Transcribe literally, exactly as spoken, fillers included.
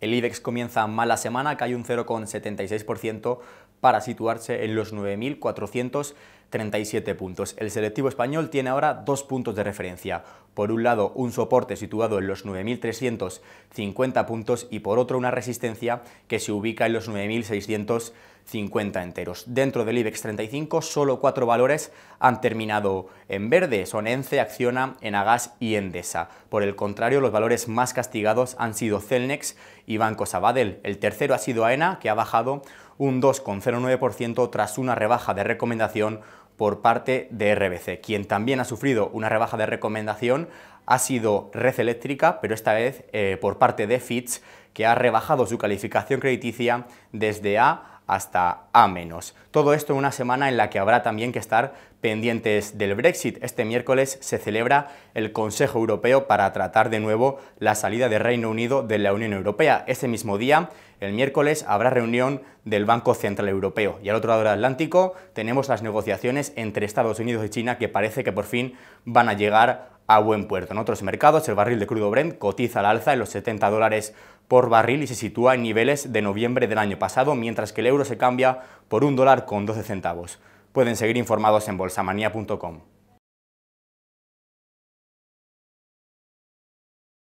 El IBEX comienza mala semana, cae un cero coma setenta y seis por ciento para situarse en los nueve mil cuatrocientos treinta y siete puntos. El selectivo español tiene ahora dos puntos de referencia. Por un lado, un soporte situado en los nueve mil trescientos cincuenta puntos y por otro una resistencia que se ubica en los nueve mil seiscientos cincuenta enteros. Dentro del IBEX treinta y cinco, solo cuatro valores han terminado en verde. Son Ence, Acciona, Enagas y Endesa. Por el contrario, los valores más castigados han sido Celnex y Banco Sabadell. El tercero ha sido AENA, que ha bajado un dos coma cero nueve por ciento tras una rebaja de recomendación por parte de R B C. Quien también ha sufrido una rebaja de recomendación ha sido Red Eléctrica, pero esta vez eh, por parte de Fitch, que ha rebajado su calificación crediticia desde A hasta A menos. Todo esto en una semana en la que habrá también que estar pendientes del Brexit. Este miércoles se celebra el Consejo Europeo para tratar de nuevo la salida del Reino Unido de la Unión Europea. Ese mismo día, el miércoles, habrá reunión del Banco Central Europeo. Y al otro lado del Atlántico tenemos las negociaciones entre Estados Unidos y China, que parece que por fin van a llegar a buen puerto. En otros mercados, el barril de crudo Brent cotiza al alza en los setenta dólares por barril y se sitúa en niveles de noviembre del año pasado, mientras que el euro se cambia por un dólar con doce centavos. Pueden seguir informados en bolsamanía punto com.